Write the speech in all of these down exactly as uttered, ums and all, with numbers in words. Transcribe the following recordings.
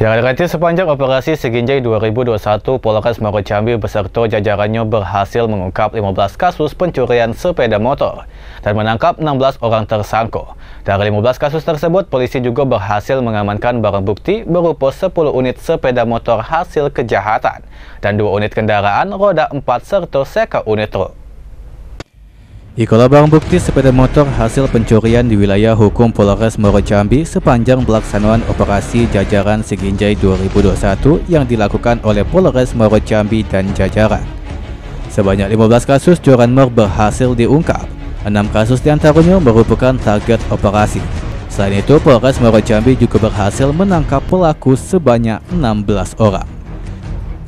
Yang relatif sepanjang operasi Siginjai dua ribu dua puluh satu, Polres Muaro Jambi beserta jajarannya berhasil mengungkap lima belas kasus pencurian sepeda motor dan menangkap enam belas orang tersangka. Dari lima belas kasus tersebut, polisi juga berhasil mengamankan barang bukti berupa sepuluh unit sepeda motor hasil kejahatan dan dua unit kendaraan roda empat serta seka unit truk. Ikulah barang bukti sepeda motor hasil pencurian di wilayah hukum Polres Muaro Jambi sepanjang pelaksanaan operasi Jaran Siginjai dua ribu dua puluh satu yang dilakukan oleh Polres Muaro Jambi dan jajaran. Sebanyak lima belas kasus CURANMOR berhasil diungkap, enam kasus diantaranya merupakan target operasi. Selain itu, Polres Muaro Jambi juga berhasil menangkap pelaku sebanyak enam belas orang.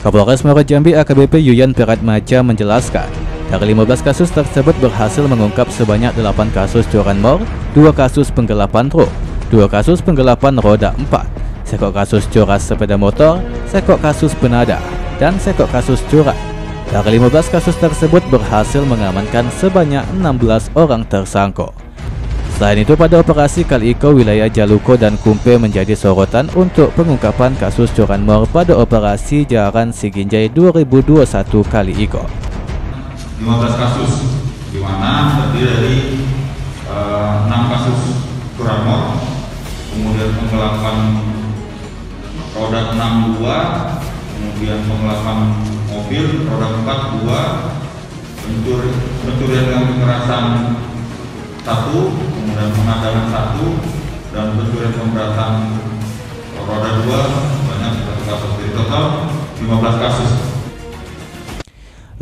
Kapolres Muaro Jambi A K B P Yuyan Peratmaja menjelaskan, dari lima belas kasus tersebut berhasil mengungkap sebanyak delapan kasus CURANMOR, dua kasus penggelapan truk, dua kasus penggelapan roda empat, sekok kasus curah sepeda motor, sekok kasus penadah, dan sekok kasus curah. Dari lima belas kasus tersebut berhasil mengamankan sebanyak enam belas orang tersangka. Selain itu, pada operasi Kaliiko, wilayah Jaluko dan Kumpe menjadi sorotan untuk pengungkapan kasus CURANMOR pada operasi Jaran Siginjai dua ribu dua puluh satu Kaliiko. lima belas kasus, di mana terdiri dari uh, enam kasus CURANMOR, kemudian penggelapan roda enam dua, kemudian penggelapan mobil roda empat dua, pencuri, pencurian dengan kekerasan satu, kemudian pengadangan satu, dan pencurian pemberatan roda dua, banyak kasus. Jadi total lima belas kasus.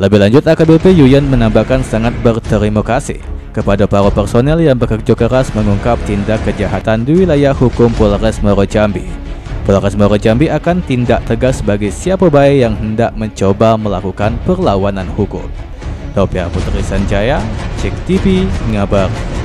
Lebih lanjut, A K B P Yuyan menambahkan sangat berterima kasih kepada para personel yang bekerja keras mengungkap tindak kejahatan di wilayah hukum Polres Muaro Jambi. Polres Muaro Jambi akan tindak tegas bagi siapa baik yang hendak mencoba melakukan perlawanan hukum. Topia Putra Sanjaya, Cek T V, Ngabar.